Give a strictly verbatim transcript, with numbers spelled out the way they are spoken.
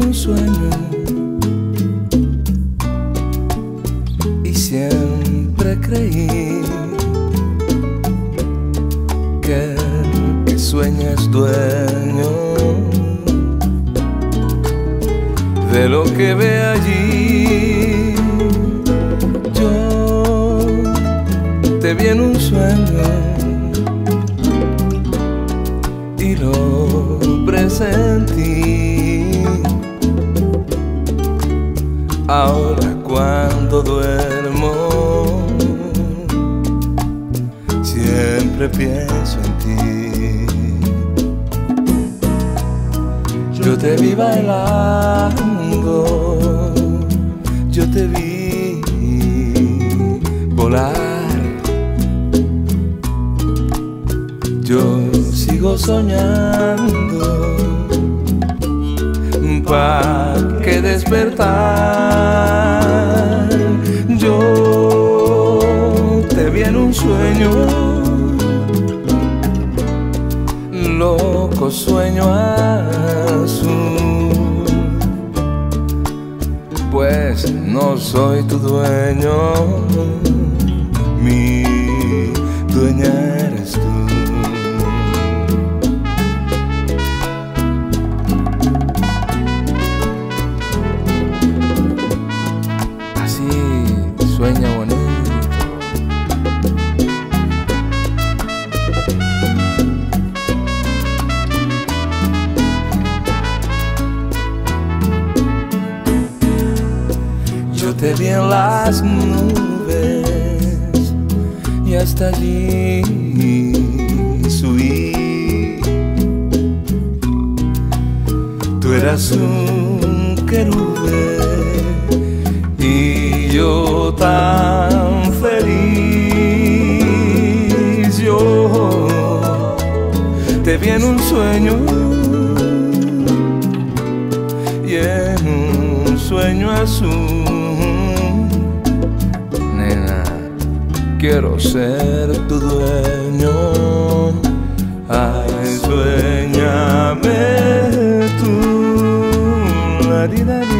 un sueño y siempre creí que el que sueña es dueño de lo que ve allí. Yo te vi en un sueño y lo presentí. Ahora cuando duermo siempre pienso en ti. Yo te vi bailando, yo te vi volar. Yo sigo soñando pa' que despertar. Yo te vi en un sueño, loco sueño azul, pues no soy tu dueño, mi dueña eres tú. Sueña bonito. Yo te vi en las nubes y hasta allí subí. Tú eras un querubín y yo tan feliz. Yo te vi en un sueño y en un sueño azul. Nena, quiero ser tu dueño. Ay, sueñame tú. La, di, da, di.